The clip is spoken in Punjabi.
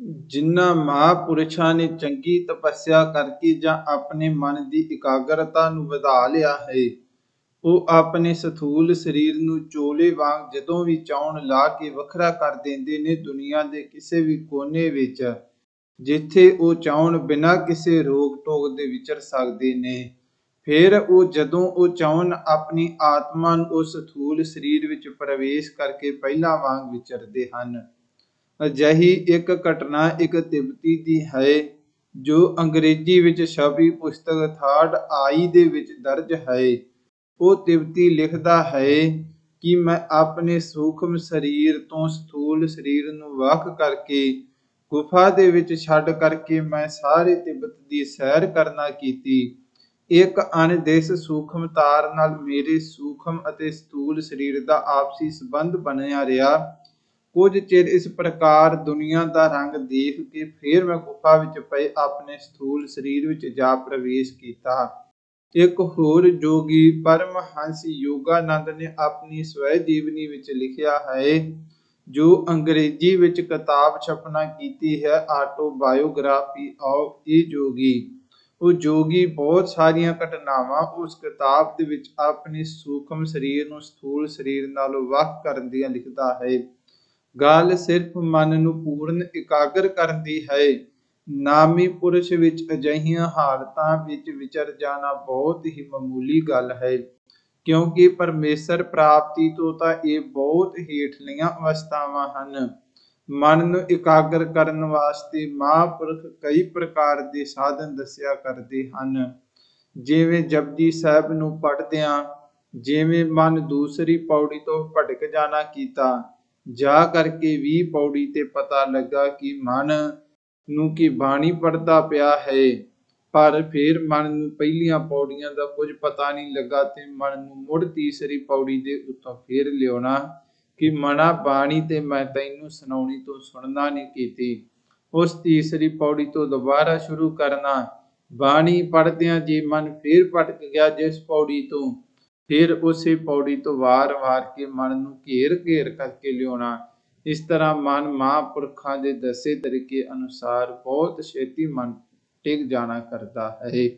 जिन्ना महापुरुषां ने चंगी तपस्या करके जां अपने मन की एकाग्रता नूं वधा लिया है, ਉਹ ਆਪਣੇ ਸਥੂਲ ਸਰੀਰ ਨੂੰ ਚੋਲੇ ਵਾਂਗ ਜਦੋਂ ਵੀ ਚਾਹਣ ਲਾ ਕੇ ਵੱਖਰਾ ਕਰ ਦਿੰਦੇ ਨੇ। ਦੁਨੀਆ ਦੇ ਕਿਸੇ ਵੀ ਕੋਨੇ ਵਿੱਚ ਜਿੱਥੇ ਉਹ ਚਾਹਣ ਬਿਨਾਂ ਕਿਸੇ ਰੋਕ ਟੋਕ ਦੇ ਵਿਚਰ ਸਕਦੇ ਨੇ। ਫਿਰ ਉਹ ਜਦੋਂ ਉਹ ਚਾਹਣ ਆਪਣੀ ਆਤਮਾ ਨੂੰ ਉਸ ਸਥੂਲ ਸਰੀਰ ਵਿੱਚ ਪ੍ਰਵੇਸ਼ ਕਰਕੇ ਪਹਿਲਾਂ ਵਾਂਗ ਵਿਚਰਦੇ ਹਨ। ਅਜਿਹੀ ਇੱਕ ਘਟਨਾ ਇੱਕ ਤਿੱਬਤੀ ਦੀ ਹੈ ਜੋ ਅੰਗਰੇਜ਼ੀ ਵਿੱਚ ਛਪੀ ਪੁਸਤਕ ਥਰਡ ਆਈ ਦੇ ਵਿੱਚ ਦਰਜ ਹੈ। ਉਹ ਤਿੱਬਤੀ ਲਿਖਦਾ ਹੈ ਕਿ ਮੈਂ ਆਪਣੇ ਸੂਖਮ ਸਰੀਰ ਤੋਂ ਸਥੂਲ ਸਰੀਰ ਨੂੰ ਵੱਖ ਕਰਕੇ ਗੁਫਾ ਦੇ ਵਿੱਚ ਛੱਡ ਕਰਕੇ ਮੈਂ ਸਾਰੇ ਤਿੱਬਤ ਦੀ ਸੈਰ ਕਰਨਾ ਕੀਤੀ। ਇੱਕ ਅਣਦੇਸ ਸੂਖਮ ਤਾਰ ਨਾਲ ਮੇਰੇ ਸੂਖਮ ਅਤੇ ਸਥੂਲ ਸਰੀਰ ਦਾ ਆਪਸੀ ਸੰਬੰਧ ਬਣਿਆ ਰਿਹਾ। ਕੁਝ ਚਿਰ ਇਸ ਪ੍ਰਕਾਰ ਦੁਨੀਆ ਦਾ ਰੰਗ ਦੇਖ ਕੇ ਫਿਰ ਮੈਂ ਗੁਫਾ ਵਿੱਚ ਪਏ ਆਪਣੇ ਸਥੂਲ ਸਰੀਰ ਵਿੱਚ ਜਾ ਪ੍ਰਵੇਸ਼ ਕੀਤਾ। एक होर योगी परमहंस योगानंद ने अपनी स्वै जीवनी विच लिखिया है जो अंग्रेजी विच किताब छपना कीती है, ऑटोबायोग्राफी ऑफ ए योगी। वो योगी बहुत सारिया घटनावां उस किताब दे विच अपने सूखम शरीर नूं स्थूल शरीर नालों वख करन दी लिखदा है। गल सिर्फ मन नूं पूर्ण एकागर करन दी है। ਨਾਮੀ ਪੁਰਸ਼ ਵਿੱਚ ਅਜਿਹੀਆਂ ਹਾਲਤਾਂ ਵਿੱਚ ਵਿਚਰ ਜਾਣਾ ਬਹੁਤ ਹੀ ਮਾਮੂਲੀ ਗੱਲ ਹੈ, ਕਿਉਂਕਿ ਪਰਮੇਸ਼ਰ ਪ੍ਰਾਪਤੀ ਤੋਂ ਤਾਂ ਇਹ ਬਹੁਤ ਹੇਠਲੀਆਂ ਅਵਸਥਾਵਾਂ ਹਨ। ਮਨ ਨੂੰ ਇਕਾਗਰ ਕਰਨ ਵਾਸਤੇ ਮਹਾਂਪੁਰਖ ਕਈ ਪ੍ਰਕਾਰ ਦੇ ਸਾਧਨ ਦੱਸਿਆ ਕਰਦੇ ਹਨ, ਜਿਵੇਂ ਜਪਜੀ ਸਾਹਿਬ ਨੂੰ ਪੜ੍ਹਦਿਆਂ ਜਿਵੇਂ ਮਨ ਦੂਸਰੀ ਪੌੜੀ ਤੋਂ ਭਟਕ ਜਾਣਾ ਕੀਤਾ, ਜਾ ਕਰਕੇ ਵੀ ਪੌੜੀ ਤੇ ਪਤਾ ਲੱਗਾ ਕਿ ਮਨ ਨੂੰ ਕੀ ਬਾਣੀ ਪੜ੍ਹਦਾ ਪਿਆ ਹੈ, ਪਰ ਫਿਰ ਮਨ ਨੂੰ ਪਹਿਲੀਆਂ ਪੌੜੀਆਂ ਦਾ ਕੁਝ ਪਤਾ ਨਹੀਂ ਲੱਗਾ ਤੇ ਮਨ ਨੂੰ ਮੁੜ ਤੀਸਰੀ ਪੌੜੀ ਦੇ ਉੱਤੋਂ ਫਿਰ ਲਿਆਉਣਾ ਕਿ ਮਨਾ ਬਾਣੀ ਤੇ ਮੈਂ ਤੈਨੂੰ ਸੁਣਾਉਣੀ ਤੋਂ ਸੁਣਨਾ ਨਹੀਂ ਕੀਤੀ। ਉਸ ਤੀਸਰੀ ਪੌੜੀ ਤੋਂ ਦੁਬਾਰਾ ਸ਼ੁਰੂ ਕਰਨਾ। ਬਾਣੀ ਪੜ੍ਹਦਿਆਂ ਜੇ ਮਨ ਫਿਰ ਭਟਕ ਗਿਆ ਜਿਸ ਪੌੜੀ ਤੋਂ, ਫਿਰ ਉਸੇ ਪੌੜੀ ਤੋਂ ਵਾਰ-ਵਾਰ ਕੇ ਮਨ ਨੂੰ ਘੇਰ-ਘੇਰ ਕਰਕੇ ਲਿਆਉਣਾ। इस तरह मन महापुरखा दे दसे तरीके अनुसार बहुत छेती मन टिक जाना करता है।